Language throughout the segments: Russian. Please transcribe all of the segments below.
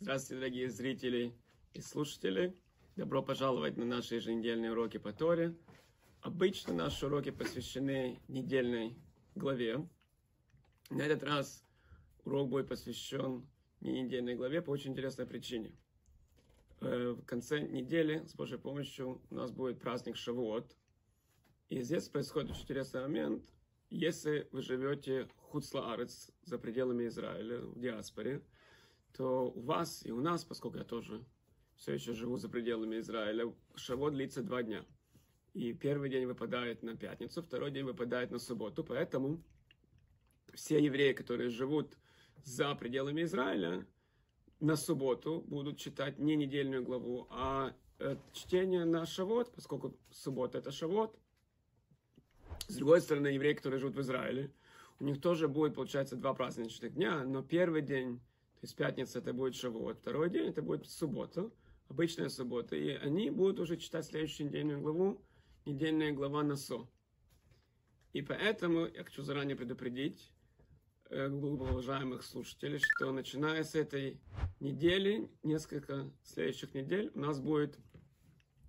Здравствуйте, дорогие зрители и слушатели! Добро пожаловать на наши еженедельные уроки по Торе. Обычно наши уроки посвящены недельной главе. На этот раз урок будет посвящен не недельной главе по очень интересной причине. В конце недели с Божьей помощью у нас будет праздник Шавуот. И здесь происходит очень интересный момент. Если вы живете Хуцлаарец, за пределами Израиля, в диаспоре, то у вас и у нас, поскольку я тоже все еще живу за пределами Израиля, Шавуот длится 2 дня. И первый день выпадает на пятницу, второй день выпадает на субботу. Поэтому все евреи, которые живут за пределами Израиля, на субботу будут читать не недельную главу, а чтение на Шавуот, поскольку суббота – это Шавуот. С другой стороны, евреи, которые живут в Израиле, у них тоже будет, получается, 2 праздничных дня, но первый день, то есть пятница, это будет Шавуот, второй день, это будет суббота, обычная суббота, и они будут уже читать следующую недельную главу, недельная глава Носо. И поэтому я хочу заранее предупредить глубоко уважаемых слушателей, что начиная с этой недели, несколько следующих недель, у нас будет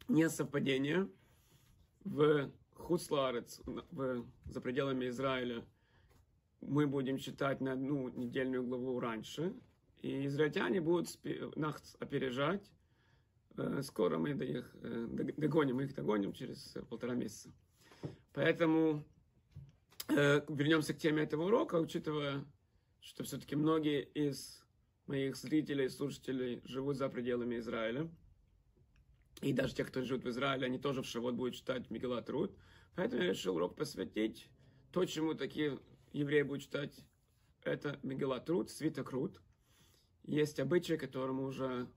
несовпадение в Хуцлаарец, за пределами Израиля, мы будем читать на 1 недельную главу раньше, и израильтяне будут нас опережать. Скоро мы их догоним через 1,5 месяца. Поэтому вернемся к теме этого урока, учитывая, что все-таки многие из моих зрителей и слушателей живут за пределами Израиля. И даже те, кто живет в Израиле, они тоже в Шавуот будут читать Мегилат Рут. Поэтому я решил урок посвятить то, чему такие евреи будут читать. Это Мегилат Рут, свиток Рут. Есть обычай, которому уже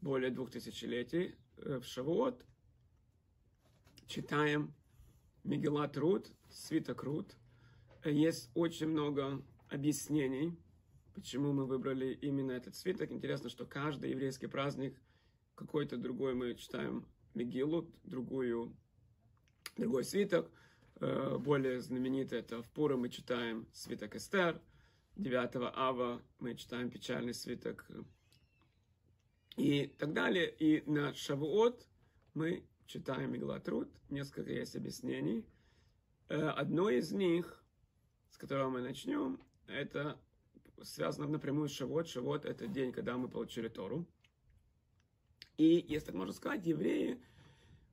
более 2000 лет. В Шавуот читаем Мегилат Рут, свиток Рут. Есть очень много объяснений, почему мы выбрали именно этот свиток. Интересно, что каждый еврейский праздник какой-то другой мы читаем Мегилу, другой свиток. Более знаменитый это в Пурим мы читаем свиток Эстер. 9 Ава мы читаем печальный свиток и так далее. И на Шавуот мы читаем Мегилат Рут. Несколько есть объяснений. Одно из них, с которого мы начнем, это связано напрямую с Шавуот. Шавуот – это день, когда мы получили Тору. И, если так можно сказать, евреи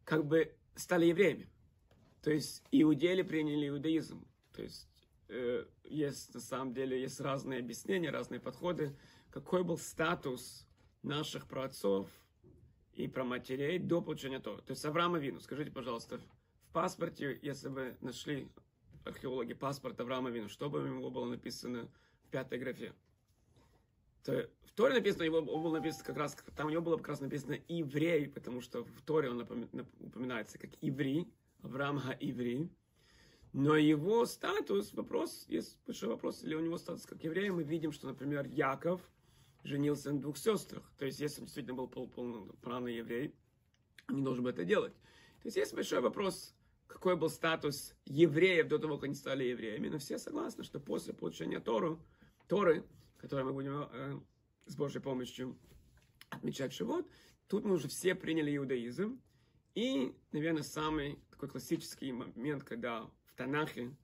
как бы стали евреями. То есть иудеи приняли иудаизм. То есть есть на самом деле есть разные объяснения, разные подходы. Какой был статус наших праотцов и праматерей до получения Торы? То есть Авраам Авину, скажите, пожалуйста, в паспорте, если бы нашли археологи паспорт Авраама Авину, что бы ему было написано в 5-й графе? То в Торе написано, у него было как раз написано «еврей», потому что в Торе он упоминается как «иври», Авраам ха-иври. Но его статус, вопрос, есть большой вопрос, или у него статус как еврея, мы видим, что, например, Яков женился на 2 сестрах. То есть, если он действительно был полноправный еврей, он не должен был это делать. То есть, есть большой вопрос, какой был статус евреев до того, как они стали евреями. Но все согласны, что после получения Торы, которые мы будем с Божьей помощью отмечать Шавуот. Тут мы уже все приняли иудаизм. И, наверное, самый такой классический момент, когда в Танахе,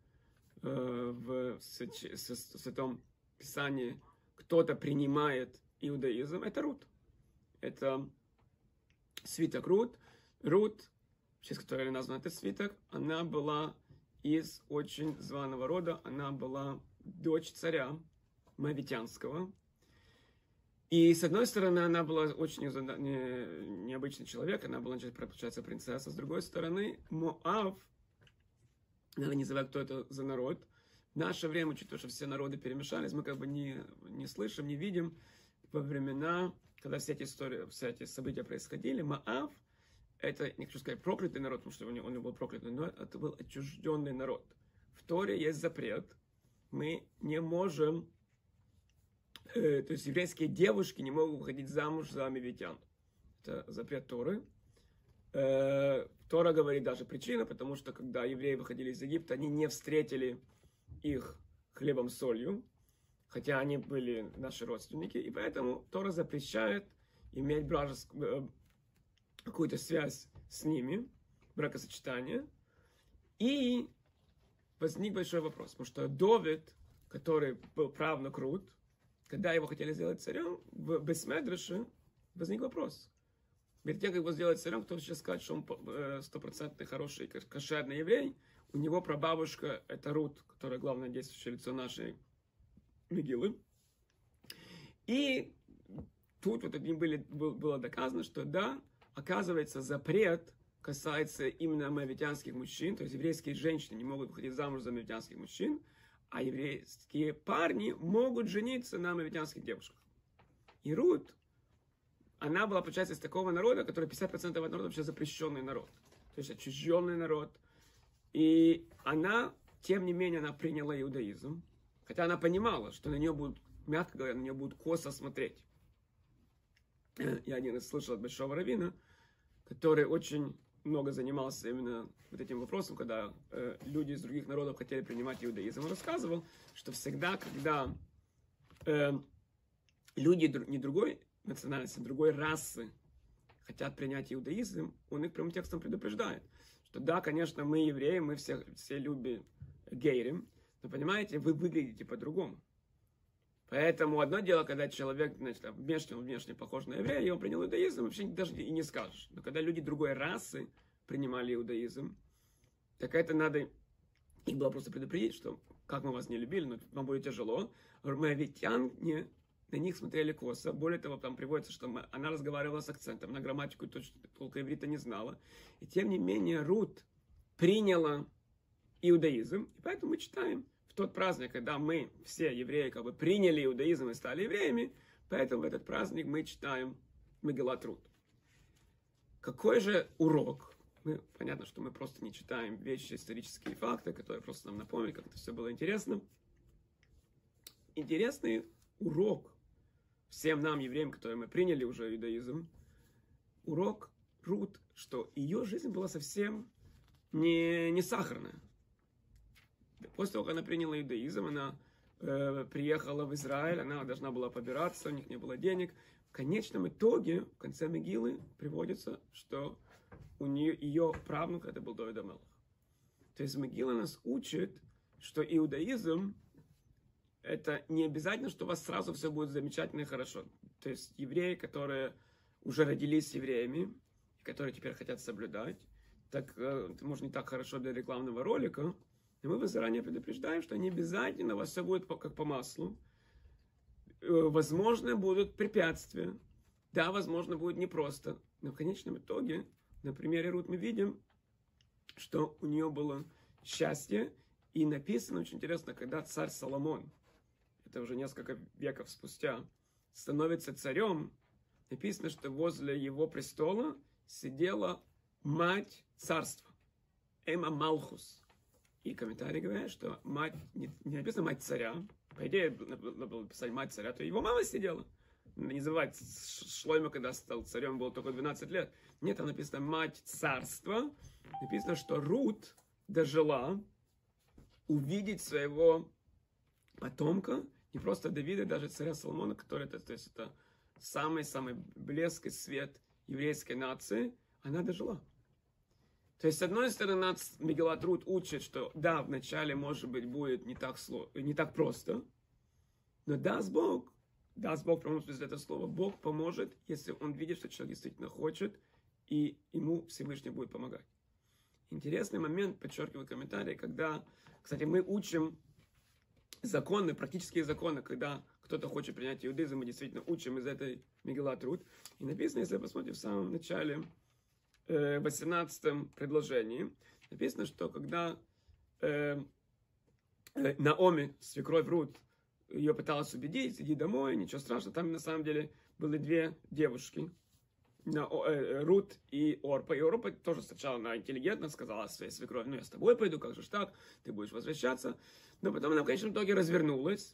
в Святом Писании, кто-то принимает иудаизм, это Рут. Это свиток Рут. Рут, в честь которой назван этот свиток, она была из очень званого рода, она была дочь царя Моавитянского. И, с одной стороны, она была очень необычный человек, она была, получается, принцесса. С другой стороны, Моав, надо не забывать, кто это за народ. В наше время, учитывая, что все народы перемешались, мы как бы не слышим, не видим. Во времена, когда все эти истории, все эти события происходили, Моав, это, не хочу сказать, проклятый народ, потому что он не был проклятый, но это был отчужденный народ. В Торе есть запрет. Мы не можем... То есть еврейские девушки не могут выходить замуж за амивитян. Это запрет Торы. Тора говорит даже причина, потому что когда евреи выходили из Египта, они не встретили их хлебом с солью. хотя они были наши родственники, и поэтому Тора запрещает иметь какую-то связь с ними, бракосочетание. И возник большой вопрос, потому что Довид, который был правнук Рут, когда его хотели сделать царем, в Бейс-Медраше возник вопрос. Перед тем, как его сделать царем, кто сейчас скажет, что он стопроцентный хороший кошерный еврей, у него прабабушка это Рут, которая главное действующее лицо нашей Мегилы. И тут вот было доказано, что да, оказывается, запрет касается именно моавитянских мужчин, то есть еврейские женщины не могут выходить замуж за моавитянских мужчин, а еврейские парни могут жениться на моавитянских девушках. И Рут, она была, получается, из такого народа, который 50% народа вообще запрещенный народ, то есть отчужденный народ. И она, тем не менее, она приняла иудаизм, хотя она понимала, что на нее будут, мягко говоря, на нее будут косо смотреть. Я один раз слышал от большого раввина, который очень много занимался именно вот этим вопросом, когда люди из других народов хотели принимать иудаизм. Он рассказывал, что всегда, когда люди не другой национальности, другой расы хотят принять иудаизм, он их прямым текстом предупреждает, что да, конечно, мы евреи, мы все любим гейрим, но понимаете, вы выглядите по-другому. Поэтому одно дело, когда человек, значит, внешне похож на еврея, и он принял иудаизм, вообще даже и не скажешь. Но когда люди другой расы принимали иудаизм, так это надо... Их было просто предупредить, что как мы вас не любили, но вам будет тяжело. Моавитяне на них смотрели косо. Более того, там приводится, что она разговаривала с акцентом, на грамматику точно только иврита не знала. И тем не менее Рут приняла иудаизм, и поэтому мы читаем. Тот праздник, когда мы, все евреи, как бы приняли иудаизм и стали евреями, поэтому в этот праздник мы читаем Мегилат Рут. Какой же урок? Понятно, что мы просто не читаем вещи, исторические факты, которые просто нам напомнили, как это все было интересно. Интересный урок всем нам, евреям, которые мы приняли уже иудаизм, урок Рут, что ее жизнь была совсем не сахарная. После того, как она приняла иудаизм, она приехала в Израиль, она должна была побираться, у них не было денег. В конечном итоге, в конце Мегилы, приводится, что ее правнук это был Довид а-Мелех. То есть Мегила нас учит, что иудаизм, это не обязательно, что у вас сразу все будет замечательно и хорошо. То есть евреи, которые уже родились евреями, которые теперь хотят соблюдать, так, может, не так хорошо для рекламного ролика, и мы вас заранее предупреждаем, что не обязательно у вас все будет как по маслу. Возможно, будут препятствия. Да, возможно, будет непросто. Но в конечном итоге, на примере Рут мы видим, что у нее было счастье. И написано очень интересно, когда царь Соломон, это уже несколько веков спустя, становится царем, написано, что возле его престола сидела мать царства. Эма Малхус. И комментарий говорят, что мать, не написано мать царя, по идее, надо было писать мать царя, то его мама сидела. Не забывайте, Шлойма, когда стал царем, было только 12 лет. Нет, там написано мать царства. Написано, что Рут дожила увидеть своего потомка, не просто Давида, даже царя Соломона, который это самый-самый блеск и свет еврейской нации, она дожила. То есть, с одной стороны, нас Мегилат Рут учит, что да, вначале, может быть, будет не так просто, но даст Бог, в прямом смысле этого слова, Бог поможет, если он видит, что человек действительно хочет, и ему Всевышний будет помогать. Интересный момент, подчеркиваю комментарий, когда, кстати, мы учим законы, практические законы, когда кто-то хочет принять иудаизм, мы действительно учим из этой Мегилат Рут. И написано, если посмотрите в самом начале, в 18 предложении написано, что когда Наоми, свекровь Рут, ее пыталась убедить, иди домой, ничего страшного, там на самом деле были две девушки, Рут и Орпа. И Орпа тоже сначала она интеллигентно сказала своей свекрови, ну я с тобой пойду, как же ж так, ты будешь возвращаться. Но потом она в конечном итоге развернулась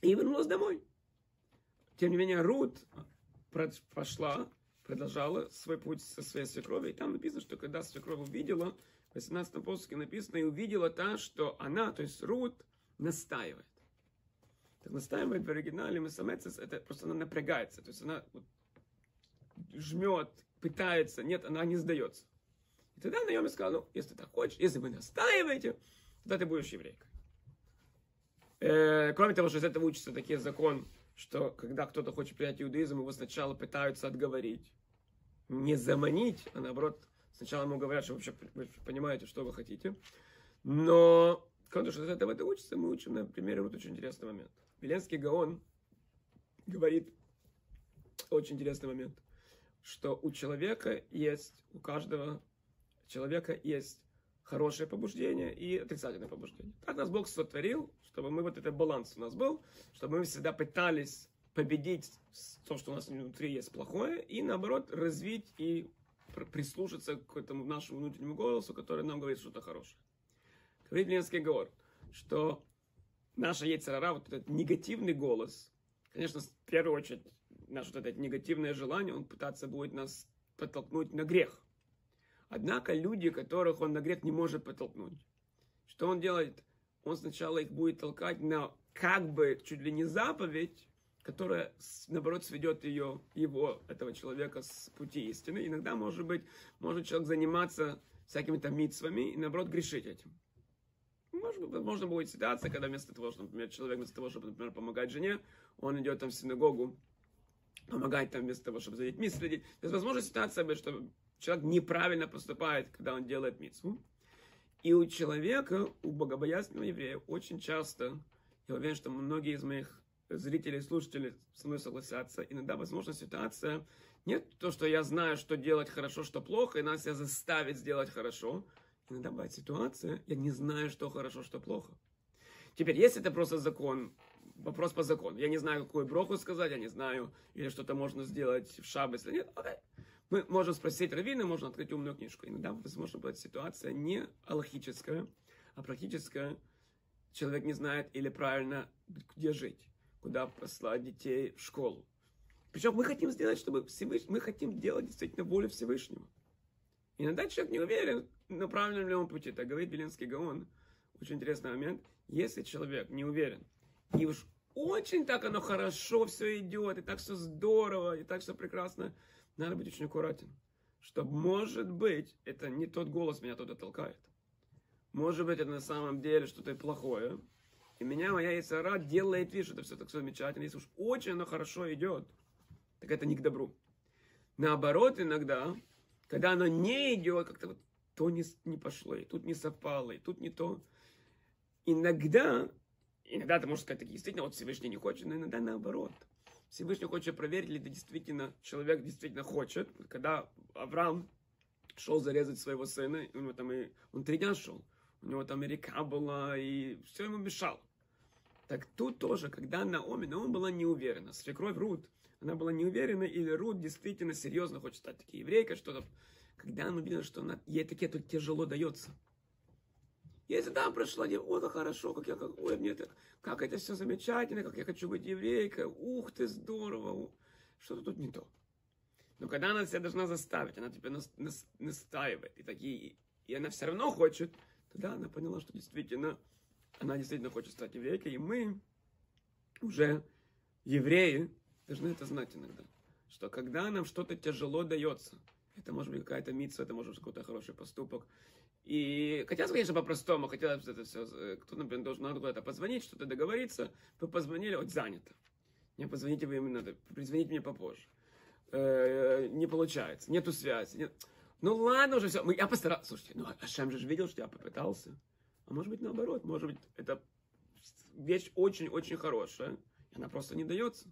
и вернулась домой. Тем не менее, Рут продолжала свой путь со своей свекровью. И там написано, что когда свекровь увидела, в 18 посоке написано, и увидела та, что она, то есть Рут, настаивает. Так настаивает в оригинале месамецес, это просто она напрягается, то есть она вот жмет, пытается, нет, она не сдается. И тогда Наоми сказал, ну, если ты так хочешь, если вы настаиваете, тогда ты будешь еврейкой. Кроме того, что из этого учится такие закон, что когда кто-то хочет принять иудаизм, его сначала пытаются отговорить, не заманить, а наоборот, сначала ему говорят, что вообще вы понимаете, что вы хотите. Но, кроме того, что из этого это учится, мы учим на примере вот очень интересный момент. Виленский Гаон говорит очень интересный момент, что у каждого человека есть хорошее побуждение и отрицательное побуждение. Так нас Бог сотворил, чтобы мы вот этот баланс у нас был, чтобы мы всегда пытались победить то, что у нас внутри есть плохое, и наоборот развить и прислушаться к этому нашему внутреннему голосу, который нам говорит что-то хорошее. Говорит Ленский Гаон, что наша яйца рара, вот этот негативный голос, конечно, в первую очередь, наше вот это негативное желание, он пытаться будет нас подтолкнуть на грех. Однако люди, которых он на грех не может подтолкнуть, что он делает? Он сначала их будет толкать на как бы чуть ли не заповедь, которая, наоборот, сведет этого человека с пути истины. Иногда, может человек заниматься всякими там митцвами и, наоборот, грешить этим. Можно будет ситуация, когда вместо того, что, например, человек вместо того, чтобы, например, помогать жене, он идет там в синагогу, помогает там вместо того, чтобы за детьми следить. То есть, возможно, ситуация, что человек неправильно поступает, когда он делает митцву. И у человека, у богобоязненного еврея, очень часто, я уверен, что многие из моих зрители и слушатели со мной согласятся. Иногда, возможно, ситуация нет то, что я знаю, что делать хорошо, что плохо, и нас себя заставит сделать хорошо. Иногда бывает ситуация, я не знаю, что хорошо, что плохо. Теперь, если это просто закон, вопрос по закону. Я не знаю, какую броху сказать, я не знаю, или что-то можно сделать в шаббат, если нет. Окей. Мы можем спросить раввина, можно открыть умную книжку. Иногда, возможно, бывает ситуация не алхическая, а практическая. Человек не знает или правильно, где жить, куда послать детей в школу. Причем мы хотим сделать, чтобы мы хотим делать действительно волю Всевышнего. Иногда человек не уверен, на правильном ли он пути. Так говорит Виленский Гаон. Очень интересный момент. Если человек не уверен, и уж очень так оно хорошо все идет, и так все здорово, и так все прекрасно, надо быть очень аккуратен. Что, может быть, это не тот голос меня туда толкает. Может быть, это на самом деле что-то плохое. И меня моя яйца ра делает вид, что это все так все замечательно. Если уж очень оно хорошо идет, так это не к добру. Наоборот, иногда, когда оно не идет, как-то вот то не пошло, и тут не совпало, и тут не то. Иногда ты можешь сказать, так действительно, вот Всевышний не хочет, но иногда наоборот. Всевышний хочет проверить, ли это действительно человек действительно хочет. Когда Авраам шел зарезать своего сына, у него там он 3 дня шел. У него там и река была, и все ему мешало. Так тут тоже, когда Наоми была не уверена. Свекровь Рут, она была не уверена, или Рут действительно серьезно хочет стать такой еврейкой, что-то. Когда она увидела, что ей такие тут тяжело дается. Если там прошла, ой, как хорошо, как это все замечательно, как я хочу быть еврейкой, ух ты, здорово, что-то тут не то. Но когда она себя должна заставить, она тебя настаивает, и она все равно хочет, тогда она поняла, что действительно, она действительно хочет стать еврейкой, и мы, уже евреи, должны это знать иногда, что когда нам что-то тяжело дается, это может быть какая-то митцва, это может быть какой-то хороший поступок. И хотелось, конечно, по-простому, хотелось бы это все, кто, например, должен надо куда-то позвонить, что-то договориться, вы позвонили, вот занято. Не позвоните вы именно, призвоните мне попозже. Не получается, нету связи. Ну ладно уже, все, я постарался. Слушайте, ну Ашем же видел, что я попытался. А может быть наоборот, может быть это вещь очень-очень хорошая, и она просто не дается.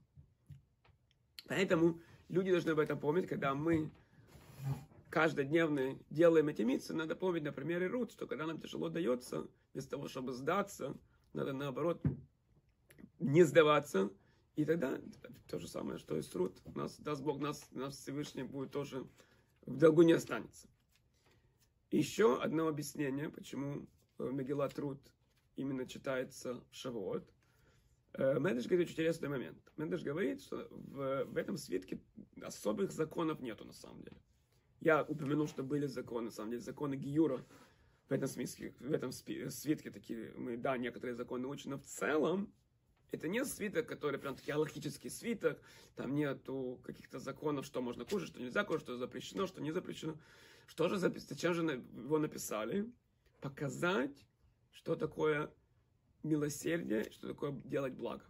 Поэтому люди должны об этом помнить, когда мы каждодневно делаем эти митцы, надо помнить на примере Рут, что когда нам тяжело дается, вместо того, чтобы сдаться, надо наоборот не сдаваться. И тогда то же самое, что и с Рут. Даст Бог, нас Всевышний будет тоже в долгу не останется. Еще одно объяснение, почему Мегилат Рут именно читается в Шавуот. Медреш говорит очень интересный момент. Медреш говорит, что в этом свитке особых законов нету на самом деле. Я упомянул, что были законы, на самом деле, законы Гиюра. В этом свитке такие, мы, да, некоторые законы учим, но в целом Это не свиток, который прям таки аллахический свиток, там нету каких-то законов, что можно кушать, что нельзя кушать, что запрещено, что не запрещено. Что же записано? Зачем же его написали? Показать, что такое милосердие, что такое делать благо.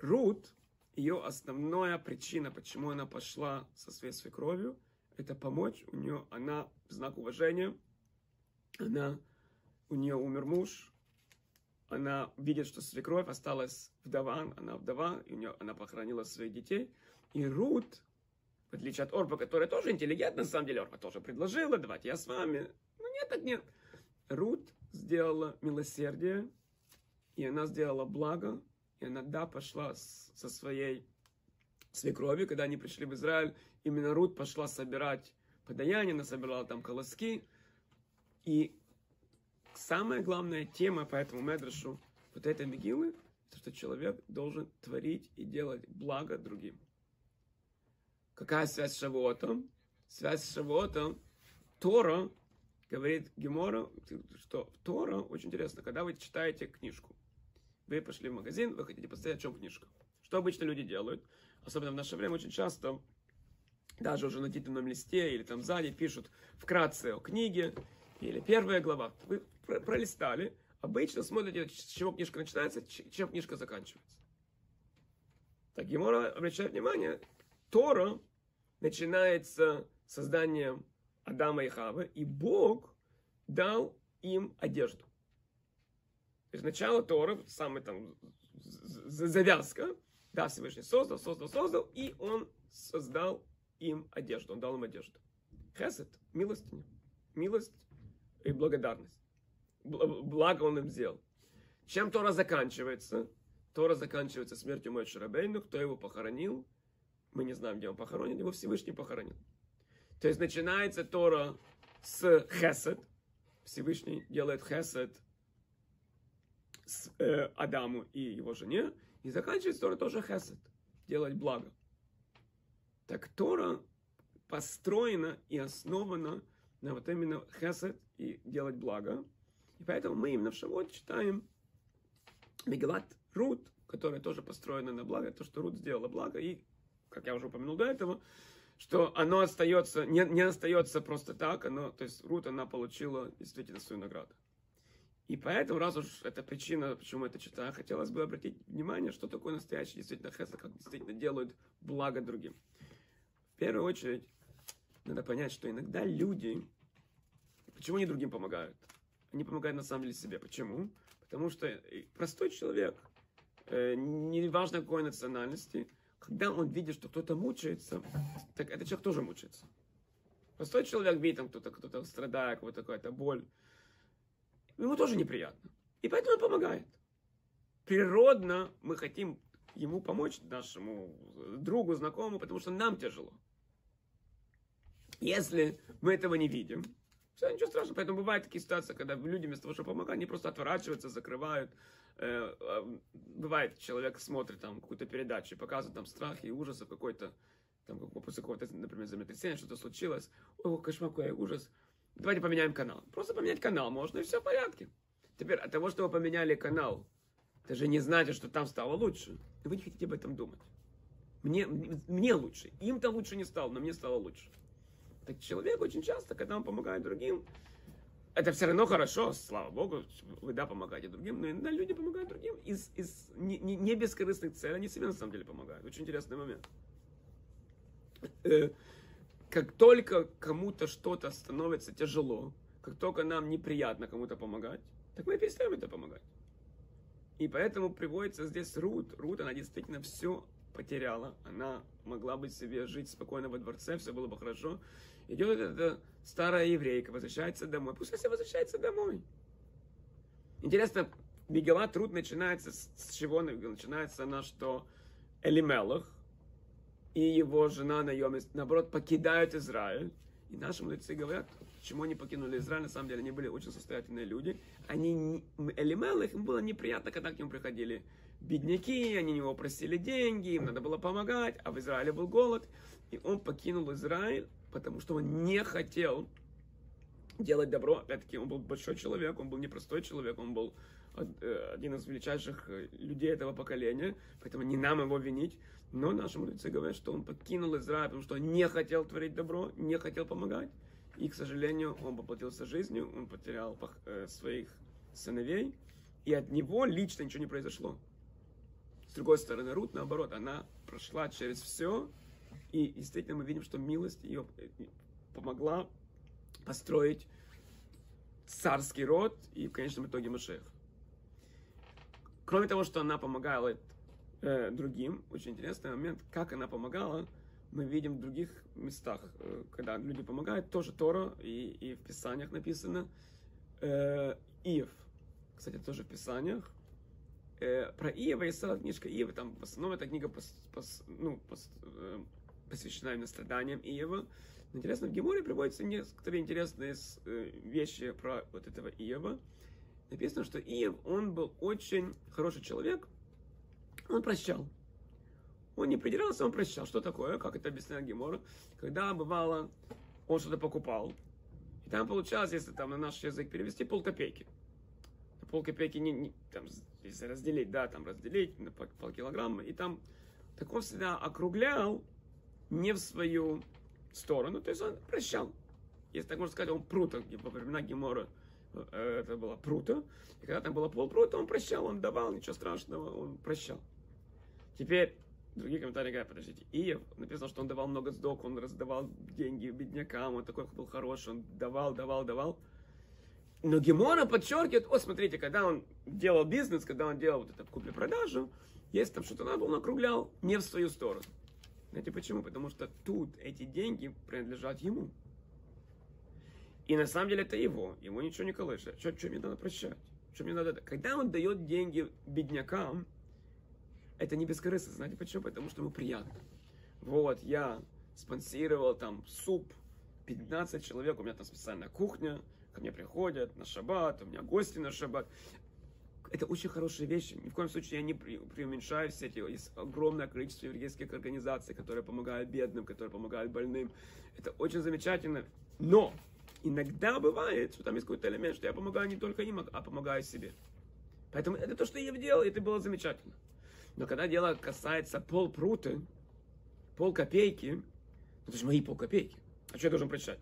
Рут, ее основная причина, почему она пошла со своей свекровью, это помочь. У нее она знак уважения, у нее умер муж, она видит, что свекровь осталась вдова, она вдова, и у нее она похоронила своих детей. И Рут, в отличие от Орпа, которая тоже интеллигентна, на самом деле Орпа тоже предложила, давайте я с вами. Ну нет, так нет. Рут сделала милосердие, и она сделала благо, и она, да, пошла со своей свекровью, когда они пришли в Израиль, именно Рут пошла собирать подаяние, она собирала там колоски, и самая главная тема по этому медрешу вот этой мегилы, это что человек должен творить и делать благо другим. Какая связь с Шавуотом? Связь с Шавуотом. Тора, говорит Гемора, что Тора, очень интересно, когда вы читаете книжку, вы пошли в магазин, вы хотите посмотреть, о чем книжка. Что обычно люди делают, особенно в наше время, очень часто, даже уже на титульном листе или там сзади пишут вкратце о книге, или первая глава. Вы пролистали, обычно смотрите, с чего книжка начинается, чем книжка заканчивается. Так, Гемора обращает внимание, Тора начинается созданием Адама и Хавы, и Бог дал им одежду. То есть сначала Тора, самая там завязка, да, Всевышний создал, и он создал им одежду, он дал им одежду. Хесед, милостыня. Милость и благодарность. Благо он им сделал. Чем Тора заканчивается? Тора заканчивается смертью Моше Рабейну. Кто его похоронил? Мы не знаем, где он похоронен. Его Всевышний похоронил. То есть начинается Тора с хесед. Всевышний делает хесед с Адаму и его жене. И заканчивается Тора тоже хесед. Делать благо. Так Тора построена и основана на вот именно хесед и делать благо. И поэтому мы именно в Шавуот читаем Мегилат Рут, которая тоже построена на благо, то, что Рут сделала благо, и, как я уже упомянул до этого, что оно остается, не остается просто так, оно, то есть Рут, она получила действительно свою награду. И поэтому, раз уж это причина, почему мы это читаем, хотелось бы обратить внимание, что такое настоящий действительно хесед, как действительно делают благо другим. В первую очередь, надо понять, что иногда люди, почему они другим помогают? Они помогают на самом деле себе. Почему? Потому что простой человек, неважно какой национальности, когда он видит, что кто-то мучается, так этот человек тоже мучается. Простой человек видит, там кто-то страдает, вот какая-то боль. Ему тоже неприятно. И поэтому он помогает. Природно мы хотим ему помочь, нашему другу, знакомому, потому что нам тяжело. Если мы этого не видим, все, ничего страшного. Поэтому бывают такие ситуации, когда люди вместо того, чтобы помогать, они просто отворачиваются, закрывают. Бывает, человек смотрит там какую-то передачу, показывает там страхи и ужасы какой-то, там, после какого-то, например, землетрясения, что-то случилось. О, кошмар, какой ужас. Давайте поменяем канал. Просто поменять канал можно, и все в порядке. Теперь, от того, что вы поменяли канал, это же не значит, что там стало лучше. И вы не хотите об этом думать. Мне лучше. Им-то лучше не стало, но мне стало лучше. Так человек очень часто, когда он помогает другим, это все равно хорошо, слава Богу, вы, да, помогаете другим, но иногда люди помогают другим из не бескорыстных целей, они себе на самом деле помогают. Очень интересный момент. Как только кому-то что-то становится тяжело, как только нам неприятно кому-то помогать, так мы перестаем это помогать. И поэтому приводится здесь Рут. Рут, она действительно все потеряла, она могла бы себе жить спокойно во дворце, все было бы хорошо. Идет эта старая еврейка, возвращается домой. Пусть она возвращается домой. Интересно, Мегилат Рут начинается с чего? Начинается она, что Элимелах и его жена Наоми, наоборот, покидают Израиль. И наши мудрецы говорят, почему они покинули Израиль. На самом деле, они были очень состоятельные люди. Элимелах, им было неприятно, когда к нему приходили бедняки, они у него просили деньги, им надо было помогать, а в Израиле был голод. И он покинул Израиль, потому что он не хотел делать добро. Опять-таки, он был большой человек, он был непростой человек, он был один из величайших людей этого поколения, поэтому не нам его винить, но наши мудрецы говорят, что он покинул Израиль, потому что он не хотел творить добро, не хотел помогать, и, к сожалению, он поплатился жизнью, он потерял своих сыновей, и от него лично ничего не произошло. С другой стороны, Рут, наоборот, она прошла через все, и действительно мы видим, что милость ее помогла построить царский род и в конечном итоге Машех. Кроме того, что она помогала другим, очень интересный момент, как она помогала, мы видим в других местах, когда люди помогают, тоже Тора и в Писаниях написано. Иов, кстати, тоже в Писаниях. Про Иова есть целая книжка Иова, там в основном эта книга посвящена именно страданиям Иова. Но интересно, в Геморе приводятся некоторые интересные вещи про вот этого Иова. Написано, что Иов, он был очень хороший человек, он прощал. Он не придирался, он прощал. Что такое? Как это объясняет Гемора? Когда, бывало, он что-то покупал, и там получалось, если там на наш язык перевести, полкопейки. Полкопейки, там, если разделить, да, там разделить на полкилограмма, и там так он всегда округлял не в свою сторону, то есть он прощал. Если так можно сказать, он прута, во времена Гемора это была прута, и когда там было полпрута, он прощал, он давал, ничего страшного, он прощал. Теперь другие комментарии говорят, подождите, Иов написано, что он давал много сдок, он раздавал деньги беднякам, он такой был хороший, он давал. Но Гемора подчеркивает, о, смотрите, когда он делал бизнес, когда он делал вот эту куплю-продажу, если там что-то надо, он округлял не в свою сторону. Знаете почему? Потому что тут эти деньги принадлежат ему. И на самом деле это его ничего не колышет. Что мне надо прощать? Что мне надо... Когда он дает деньги беднякам, это не бескорыстно, знаете почему? Потому что ему приятно. Вот, я спонсировал там суп, 15 человек, у меня там специальная кухня, ко мне приходят на шаббат, у меня гости на шаббат. Это очень хорошие вещи. Ни в коем случае я не преуменьшаю все эти. Есть огромное количество еврейских организаций, которые помогают бедным, которые помогают больным. Это очень замечательно. Но иногда бывает, что там есть какой-то элемент, что я помогаю не только им, а помогаю себе. Поэтому это то, что я делал, и это было замечательно. Но когда дело касается полпруты, полкопейки, это же мои полкопейки. А что я должен прощать?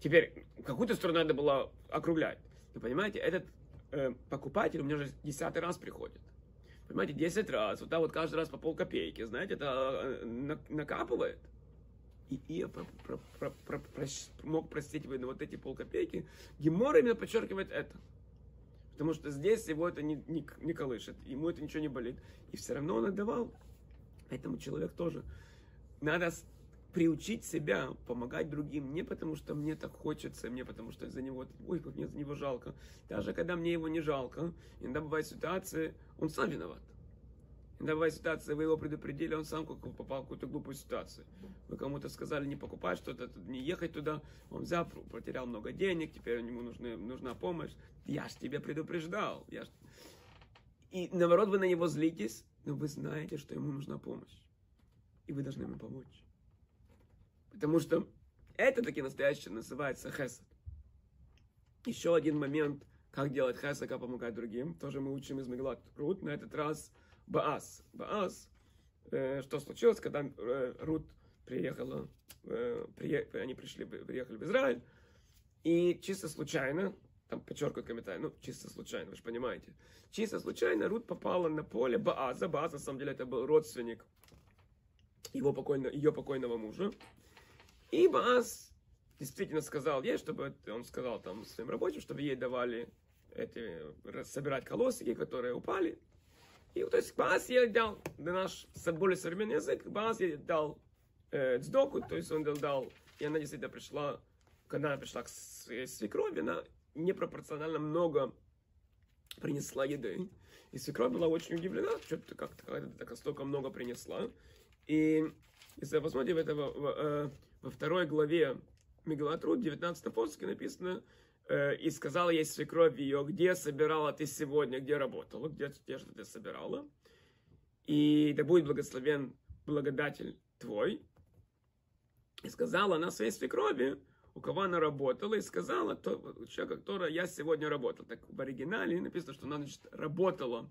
Теперь, какую-то сторону надо было округлять. Вы понимаете, этот покупатель у меня уже 10-й раз приходит. Понимаете, 10 раз, вот так вот каждый раз по полкопейки, знаете, это накапывает. И Иов мог простить именно вот эти полкопейки. Гемора именно подчеркивает это. Потому что здесь его это не колышет, ему это ничего не болит. И все равно он отдавал. Этому человек тоже. Надо приучить себя помогать другим не потому, что мне так хочется, мне потому, что из-за него, ой, как мне за него жалко. Даже когда мне его не жалко, иногда бывает ситуация, он сам виноват. Иногда бывает ситуация, вы его предупредили, он сам попал в какую-то глупую ситуацию. Вы кому-то сказали не покупать что-то, не ехать туда, он взял, потерял много денег, теперь ему нужна помощь. Я ж тебя предупреждал. И наоборот, вы на него злитесь, но вы знаете, что ему нужна помощь. И вы должны ему помочь. Потому что это таки настоящее называется хесед. Еще один момент, как делать хесед, как помогать другим. Тоже мы учим из Мегилат Рут. На этот раз Баас. Баас, что случилось, когда Рут приехала, они приехали в Израиль. И чисто случайно, там подчеркивают комментарий, ну чисто случайно, вы же понимаете. Чисто случайно Рут попала на поле Бааза. Баас, на самом деле, это был родственник ее покойного мужа. И Баас действительно сказал ей, чтобы он сказал там своим рабочим, чтобы ей давали собирать колосики, которые упали. И то есть Баас ей дал, на наш более современный язык, Баас ей дал цдоку, то есть он дал, и она действительно пришла, когда она пришла к своей свекрови, она непропорционально много принесла еды. И свекровь была очень удивлена, что-то как-то столько много принесла. И если вы посмотрите, во второй главе Мегилат Рут, 19 поске написано, и сказала ей свекровь ее, где собирала ты сегодня, где работала, где что ты собирала, и да будет благословен благодатель твой. И сказала она своей свекрови, у кого она работала, и сказала, то человек, который я сегодня работал. Так в оригинале написано, что она, значит, работала.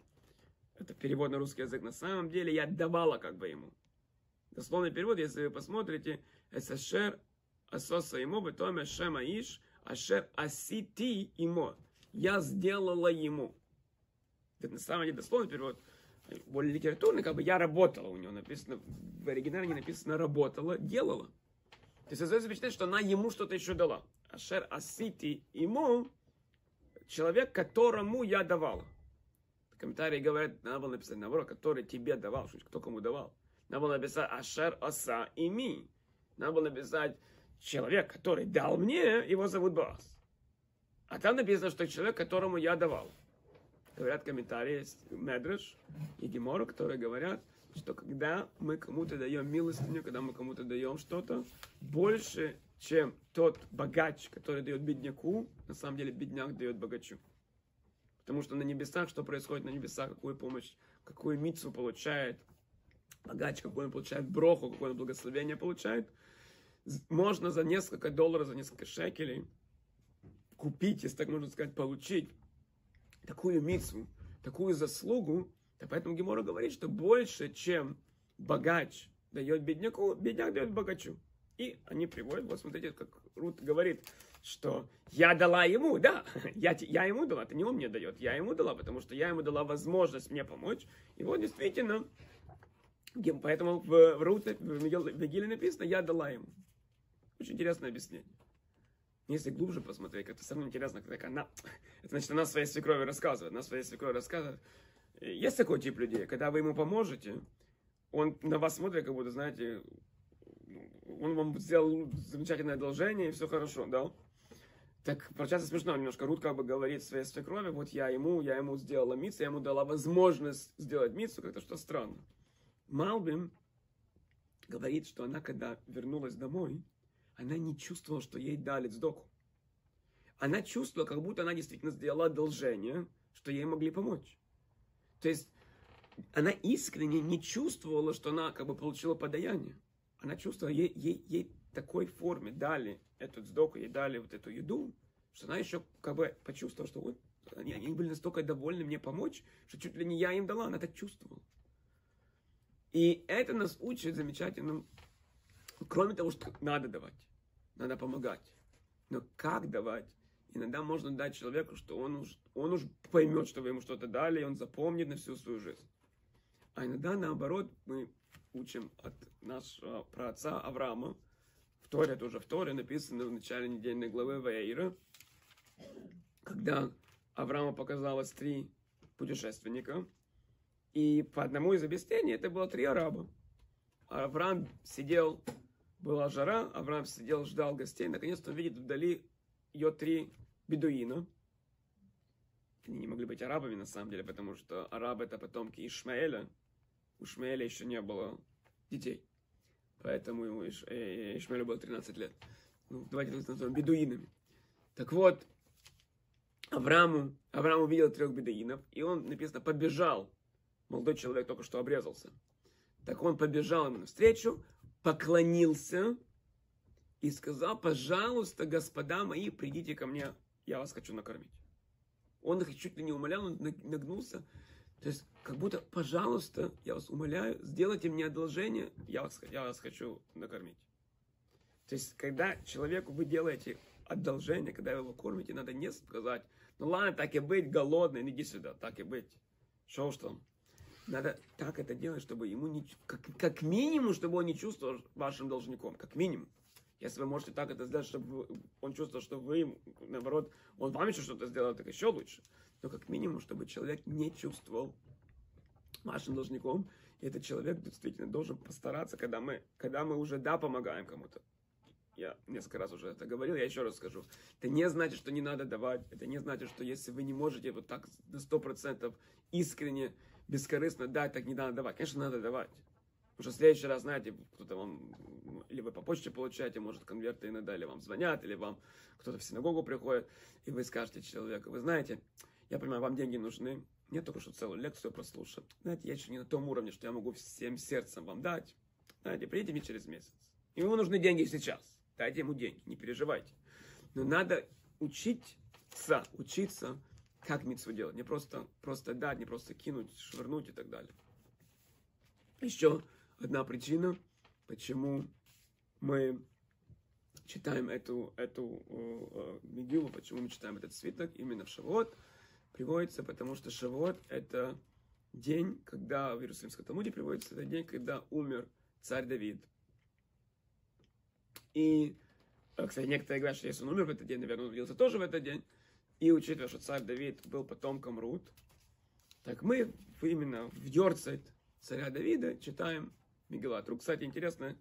Это перевод на русский язык. На самом деле я давала как бы ему. Дословный перевод, если вы посмотрите, «Эсэшэр асоса ему, бэтоме шэма иш, ашэр асити ему». Я сделала ему. Это на самом деле дословный перевод. Более литературный, как бы я работала у него. Написано, в оригинале не написано «работала», «делала». То есть, создается впечатление, что она ему что-то еще дала. «Ашер асити ему» – человек, которому я давала. Комментарии говорят, надо было написать наоборот, который тебе давал, кто кому давал. Надо было написать «ашер оса ими». Надо было написать «человек, который дал мне, его зовут Боас». А там написано, что человек, которому я давал. Говорят комментарии, Медреш и Гемора, которые говорят, что когда мы кому-то даем милостыню, когда мы кому-то даем что-то, больше, чем тот богач, который дает бедняку, на самом деле бедняк дает богачу. Потому что на небесах, что происходит на небесах, какую помощь, какую мицву получает богач, какой он получает броху, какое он благословение получает, можно за несколько долларов, за несколько шекелей купить, если так можно сказать, получить такую мицву, такую заслугу. Да поэтому Гемора говорит, что больше, чем богач дает бедняку, бедняк дает богачу. И они приводят, вот смотрите, как Рут говорит, что я дала ему, да, я ему дала, это не он мне дает, я ему дала, потому что я ему дала возможность мне помочь. И вот действительно, поэтому в Руте, в Мегиле написано, я дала ему. Очень интересное объяснение. Если глубже посмотреть, это самое интересное, как она, это значит, она своей свекрови рассказывает, Есть такой тип людей, когда вы ему поможете, он на вас смотрит, как будто, знаете, он вам сделал замечательное одолжение, и все хорошо, да? Так, получается смешно немножко. Рут как бы говорит своей свекрови, вот я ему сделала мицу, я ему дала возможность сделать мицу, как-то что странно. Малбим говорит, что она, когда вернулась домой, она не чувствовала, что ей дали цдоку. Она чувствовала, как будто она действительно сделала одолжение, что ей могли помочь. То есть она искренне не чувствовала, что она как бы получила подаяние. Она чувствовала, ей в такой форме дали эту цдоку, ей дали вот эту еду, что она еще как бы почувствовала, что вот, они были настолько довольны мне помочь, что чуть ли не я им дала, она так чувствовала. И это нас учит замечательным, кроме того, что надо давать, надо помогать. Но как давать? Иногда можно дать человеку, что он уж поймет, что вы ему что-то дали, и он запомнит на всю свою жизнь. А иногда, наоборот, мы учим от нашего праотца Авраама. В Торе, тоже в Торе, написано в начале недельной главы Ваэйра, когда Аврааму показалось 3 путешественника, и по одному из объяснений это было 3 араба. Авраам сидел, была жара, Авраам сидел, ждал гостей, наконец-то он видит вдали ее 3 бедуина. Они не могли быть арабами, на самом деле, потому что арабы — это потомки Ишмаэля. У Ишмаэля еще не было детей. Поэтому Ишмаэлю было 13 лет. Ну, давайте их назовем бедуинами. Так вот, Авраам увидел 3 бедуинов, и он, написано, побежал. Молодой человек только что обрезался. Так он побежал ему навстречу, поклонился и сказал: пожалуйста, господа мои, придите ко мне, я вас хочу накормить. Он их чуть ли не умолял, он нагнулся. То есть, как будто, пожалуйста, я вас умоляю, сделайте мне одолжение, я вас хочу накормить. То есть, когда человеку вы делаете одолжение, когда вы его кормите, надо не сказать: ну ладно, так и быть, голодный, иди сюда, так и быть. Шо уж там. Надо так это делать, чтобы ему не... Как минимум, чтобы он не чувствовал вашим должником, как минимум. Если вы можете так это сделать, чтобы он чувствовал, что вы, наоборот, он вам еще что-то сделал, так еще лучше. Но как минимум, чтобы человек не чувствовал вашим должником. И этот человек действительно должен постараться, когда мы уже, да, помогаем кому-то. Я несколько раз уже это говорил, я еще раз скажу. Это не значит, что не надо давать. Это не значит, что если вы не можете вот так на 100% искренне, бескорыстно дать, так не надо давать. Конечно, надо давать. Потому что в следующий раз, знаете, кто-то вам, или вы по почте получаете, может, конверты иногда, или вам звонят, или вам кто-то в синагогу приходит, и вы скажете человеку: вы знаете, я понимаю, вам деньги нужны, я только что целую лекцию прослушал, знаете, я еще не на том уровне, что я могу всем сердцем вам дать, знаете, придите мне через месяц, и ему нужны деньги сейчас. дадим ему деньги, не переживайте. Но надо учиться, как митцву делать. Не просто дать, не просто кинуть, швырнуть и так далее. Еще одна причина, почему мы читаем эту мегилу, почему мы читаем этот свиток именно в Шавуот, приводится, потому что Шавуот это день, когда в Иерусалимском Талмуде приводится, это день, когда умер царь Давид. И, кстати, некоторые говорят, что если он умер в этот день, наверное, он родился тоже в этот день. И учитывая, что царь Давид был потомком Рут, так мы именно в Йорцайт царя Давида читаем Мегилат Рух. Кстати, интересно,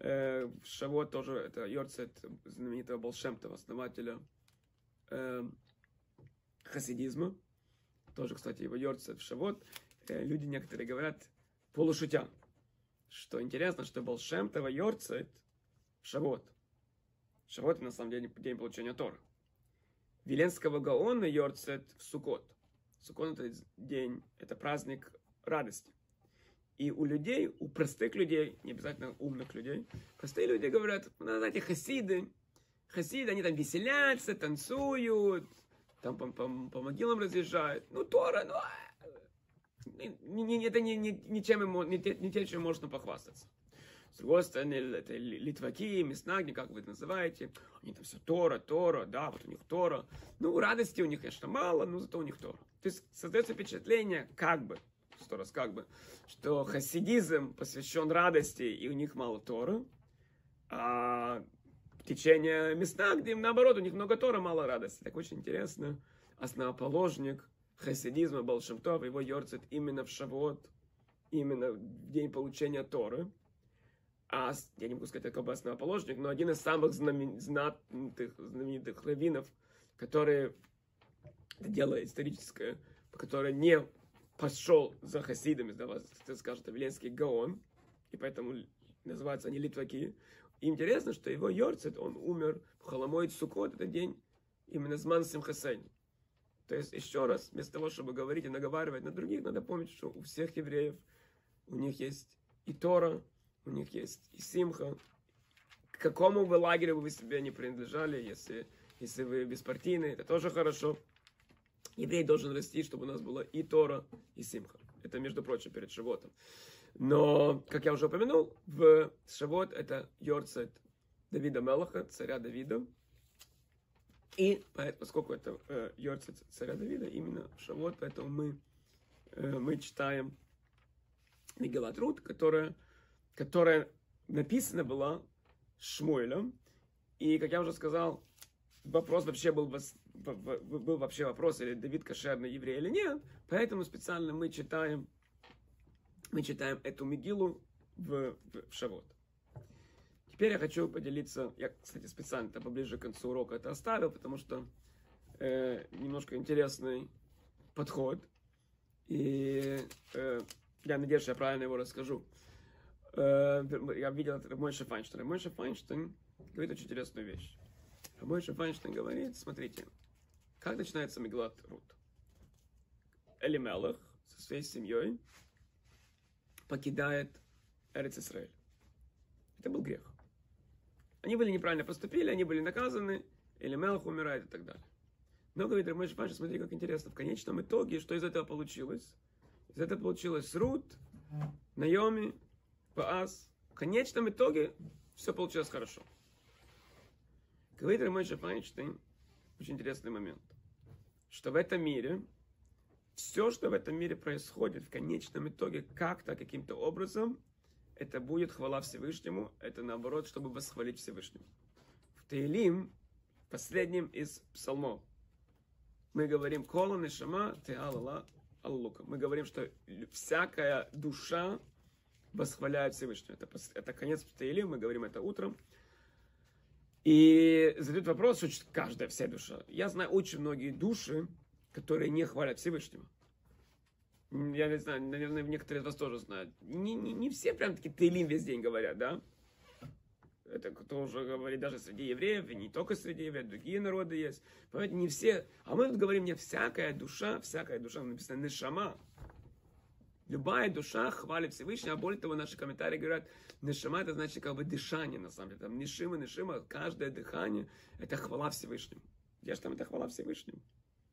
в Шавуот тоже это Йорцайт знаменитого Баал Шем Това, основателя хасидизма. Тоже, кстати, его Йорцайт в Шавуот. Люди некоторые говорят полушутя, что интересно, что Баал Шем Това Йорцайт в Шавуот. Шавуот на самом деле день получения Торы. Виленского Гаона Йорцайт в Суккот. Суккот это день, это праздник радости. И у людей, у простых людей, не обязательно умных людей, простые люди говорят, знаете, хасиды, они там веселятся, танцуют, там по могилам разъезжают. Ну, Тора, ну, это не тем, чем можно похвастаться. С другой стороны, это литваки, мяснаги, как вы это называете, они там все Тора, да, вот у них Тора. Ну, радости у них, конечно, мало, но зато у них Тора. То есть, создается впечатление, что хасидизм посвящен радости, и у них мало Тора, а течение мяснагдим, наоборот, у них много Тора, мало радости. Так очень интересно, основоположник хасидизма Баал Шем Това, его Йорцайт именно в Шавуот, именно в день получения Торы. А, я не могу сказать, как бы основоположник, но один из самых знаменитых раввинов, который, это дело историческое, который не пошел за хасидами, скажет, Виленский Гаон, и поэтому называются они литваки. И интересно, что его Йорцайт, он умер в Холомоид Суккот, это день именно с Мансим Хасейн. То есть, еще раз, вместо того, чтобы говорить и наговаривать на других, надо помнить, что у всех евреев, у них есть и Тора, у них есть и Симха. К какому бы лагерю вы себе не принадлежали, если вы беспартийны, это тоже хорошо. Еврей должен расти, чтобы у нас было и Тора, и Симха. Это, между прочим, перед Шавуотом. Но, как я уже упомянул, в Шавуот это Йорцайт Давида Мелаха, царя Давида. И поскольку это Йорцайт царя Давида, именно Шавуот, поэтому мы читаем Мегилат Рух, которая написана была Шмуэлем. И, как я уже сказал, вопрос вообще был вопрос, или Давид кошерный еврей или нет. Поэтому специально мы читаем эту мегилу в Шавуот. Теперь я хочу поделиться, я, кстати, специально поближе к концу урока это оставил, потому что немножко интересный подход. И я надеюсь, что я правильно его расскажу. Я видел Рав Мойше Файнштейн. Рав Мойше Файнштейн говорит очень интересную вещь. Рав Мойше Файнштейн говорит, смотрите, как начинается Мегилат Рух. Элимелех со своей семьей покидает Эрец Исраэль. Это был грех. Они были неправильно поступили, они были наказаны, Элимелех умирает и так далее. Но, говорит Рав Мойше Файнштейн, смотри, как интересно, в конечном итоге, что из этого получилось? Из этого получилось Рут, Наоми, Боаз. В конечном итоге все получилось хорошо. Говорит Рав Мойше Файнштейн, очень интересный момент, что в этом мире, все, что в этом мире происходит, в конечном итоге как-то, каким-то образом, это будет хвала Всевышнему, это наоборот, чтобы восхвалить Всевышнему. В Таилим, последнем из псалмов, мы говорим «Кола нешама теалала аллука». Мы говорим, что всякая душа восхваляют Всевышнего. Это конец Таилим, мы говорим это утром. И задают вопрос, каждая вся душа. Я знаю очень многие души, которые не хвалят Всевышнего. Я не знаю, наверное, некоторые из вас тоже знают. Не все прям таки Таилим весь день говорят, да? Это кто уже говорит даже среди евреев, и не только среди евреев, другие народы есть. Понимаете, не все. А мы тут говорим, всякая душа, написано «нешама». Любая душа хвалит Всевышнего, а более того, наши комментарии говорят, нишима это значит как бы дышание, на самом деле. Там нишима, каждое дыхание, это хвала Всевышнему. Я же там это хвала Всевышнему.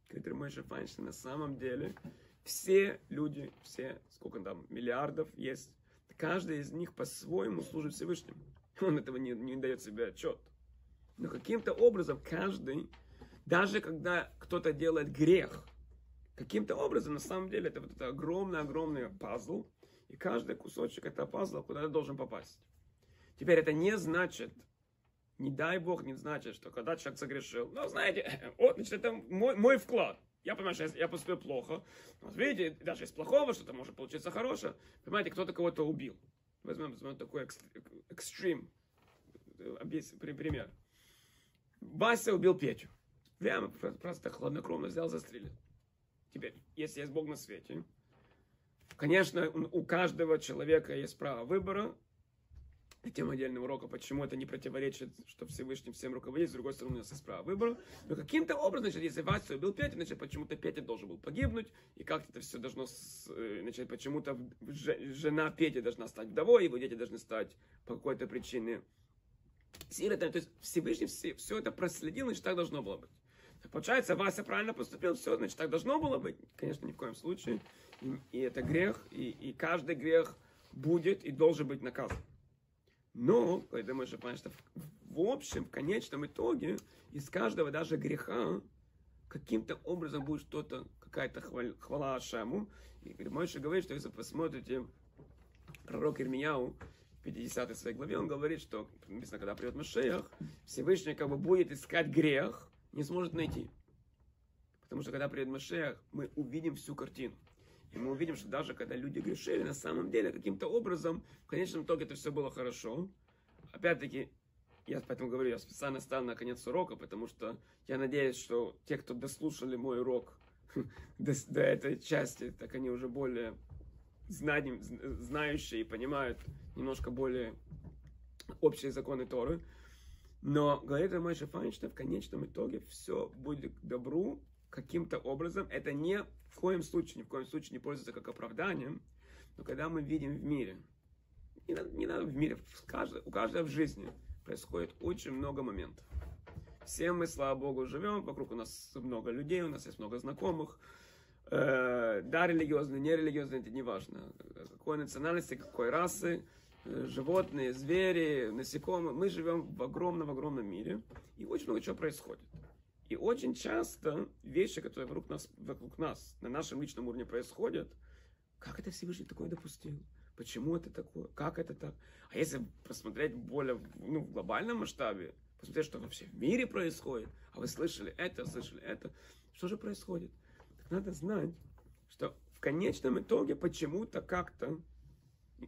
Говорит Мойше Файнштейн, на самом деле, все люди, все, сколько там, миллиардов есть, каждый из них по-своему служит Всевышнему. Он этого не дает себе отчет. Но каким-то образом каждый, даже когда кто-то делает грех, каким-то образом, на самом деле, это вот это огромный-огромный пазл. И каждый кусочек этого пазла куда-то должен попасть. Теперь это не значит, не дай Бог, не значит, что когда человек согрешил, ну, знаете, вот, значит, это мой вклад. Я понимаю, что я поступил плохо. Вот видите, даже из плохого что-то может получиться хорошее. Понимаете, кто-то кого-то убил. Возьмем такой экстрим пример. Вася убил Петю. Прямо просто хладнокровно взял, застрелил. Теперь, если есть Бог на свете, конечно, у каждого человека есть право выбора. Тема отдельного урока, почему это не противоречит, что Всевышний всем руководит, с другой стороны, у нас есть право выбора. Но каким-то образом, значит, если Вася убил Петю, значит, почему-то Петя должен был погибнуть, и как-то это все должно, значит, почему-то жена Пети должна стать вдовой, его дети должны стать по какой-то причине сиротами. То есть Всевышний все это проследил, значит, так должно было быть. Получается, Вася правильно поступил, все, значит, так должно было быть. Конечно, ни в коем случае. И это грех, и каждый грех будет и должен быть наказан. Но, я думаю, что, понятно, в общем, в конечном итоге, из каждого даже греха каким-то образом будет что-то, какая-то хвала Ашему. И Мойша говорит, что если посмотрите пророк Ирмияу, 50 своей главе, он говорит, что, написано, когда придет Машиах, Всевышний как бы будет искать грех, не сможет найти. Потому что когда придет Машиах, мы увидим всю картину. И мы увидим, что даже когда люди грешили, на самом деле, каким-то образом, в конечном итоге это все было хорошо. Опять-таки, я поэтому говорю, я специально стал на конец урока, потому что я надеюсь, что те, кто дослушали мой урок до этой части, так они уже более знающие и понимают немножко более общие законы Торы. Но, говорит Мойше Файнштейн, в конечном итоге все будет к добру каким-то образом. Это ни в коем случае не пользуется как оправданием. Но когда мы видим в мире, не надо в мире, у каждого в жизни происходит очень много моментов. Все мы, слава Богу, живем, вокруг у нас много людей, у нас есть много знакомых. Да, религиозные, нерелигиозные, это не важно. Какой национальности, какой расы. Животные, звери, насекомые. Мы живем в огромном мире. И очень много чего происходит. И очень часто вещи, которые вокруг нас, на нашем личном уровне происходят, как это Всевышний такое допустил? Почему это такое? Как это так? А если посмотреть более в глобальном масштабе, посмотреть, что вообще в мире происходит, а вы слышали это, что же происходит? Так надо знать, что в конечном итоге почему-то как-то,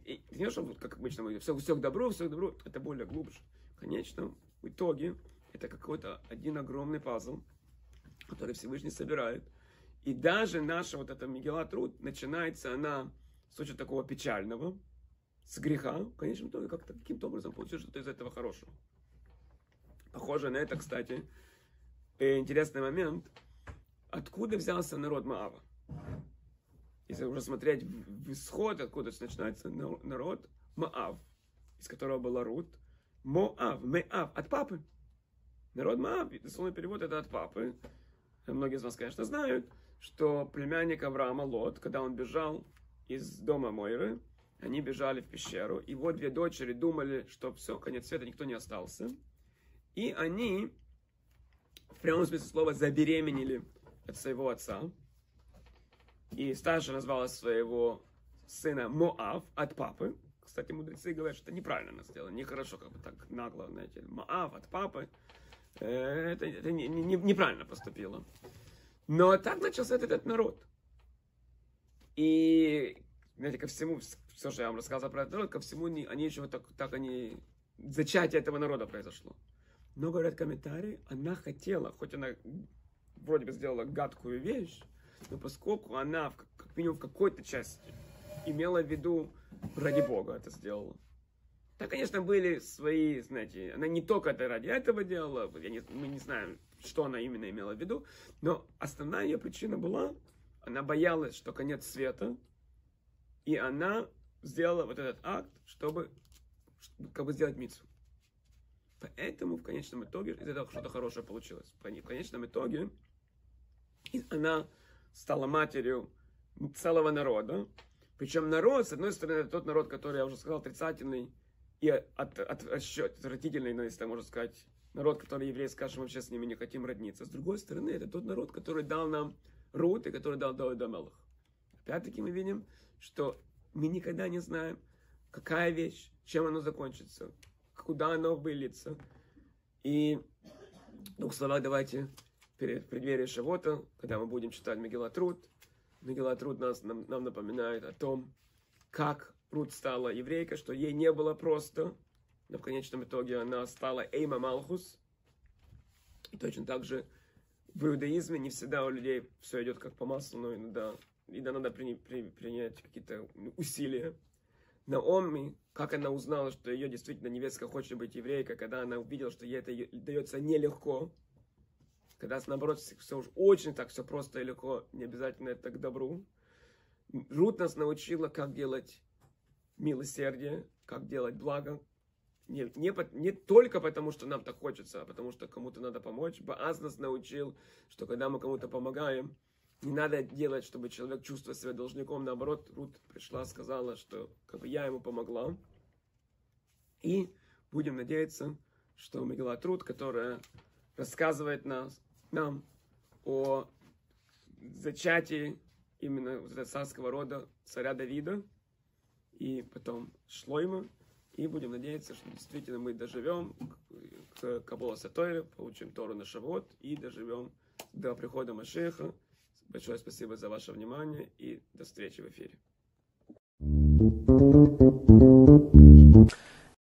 и, конечно, вот как обычно мы говорим, все к добру, это более глубже. В конечном итоге это какой-то один огромный пазл, который Всевышний собирает. И даже наша вот эта Мегилла Труд, начинается она с очень такого печального, с греха, в конечном итоге как-то каким-то образом получилось что-то из этого хорошего. Похоже на это, кстати, интересный момент. Откуда взялся народ Моава? Если уже смотреть в исход, откуда начинается народ Моав, из которого была Рут. Моав, от папы. Народ Моав, дословный перевод, это от папы. Многие из вас, конечно, знают, что племянник Авраама Лот, когда он бежал из дома Мойры, они бежали в пещеру. Его две дочери думали, что все, конец света, никто не остался. И они, в прямом смысле слова, забеременели от своего отца. И старшая назвала своего сына Моав от папы. Кстати, мудрецы говорят, что это неправильно она сделала. Нехорошо, как бы так нагло, знаете, Моав от папы. Это неправильно поступило. Но так начался этот народ. И, знаете, ко всему, все, что я вам рассказывал про этот народ, ко всему они еще вот так зачатие этого народа произошло. Но, говорят комментарии, она хотела, хоть она вроде бы сделала гадкую вещь, но поскольку она, как минимум, в какой-то части имела в виду, ради Бога это сделала. Да, конечно, были свои, знаете, она не только это ради этого делала, мы не знаем, что она именно имела в виду, но основная ее причина была, она боялась, что конец света, И она сделала вот этот акт, чтобы как бы сделать мицву. Поэтому в конечном итоге из этого что-то хорошее получилось. В конечном итоге она стала матерью целого народа. Причем народ, с одной стороны, это тот народ, который, я уже сказал, отрицательный и отвратительный, но если так можно сказать, народ, который евреи скажут, мы вообще с ними не хотим родниться. С другой стороны, это тот народ, который дал нам Рут и который дал Давид Амелех. Опять-таки мы видим, что мы никогда не знаем, какая вещь, чем она закончится, куда она выльется. И в двух словах давайте перед преддверием Шавота, когда мы будем читать Мегилат Рут. Мегилат Рут нам напоминает о том, как Рут стала еврейкой, что ей не было просто, но в конечном итоге она стала Эйма Малхус. И точно так же в иудаизме не всегда у людей все идет как по маслу, но иногда надо принять какие-то усилия. Наоми, как она узнала, что ее действительно невестка хочет быть еврейкой, когда она увидела, что ей это дается нелегко, когда, наоборот, все уж очень так, все просто и легко, не обязательно это к добру. Рут нас научила, как делать милосердие, как делать благо. Не только потому, что нам так хочется, а потому, что кому-то надо помочь. Боаз нас научил, что когда мы кому-то помогаем, не надо делать, чтобы человек чувствовал себя должником. Наоборот, Рут пришла, сказала, что как бы я ему помогла. И будем надеяться, что Мегилат Рут, которая рассказывает нам о зачатии именно царского рода царя Давида, и потом Шлойма. И будем надеяться, что действительно мы доживем к Кабола Сатойре, получим Тору на Шавот и доживем до прихода Машиаха. Большое спасибо за ваше внимание и до встречи в эфире.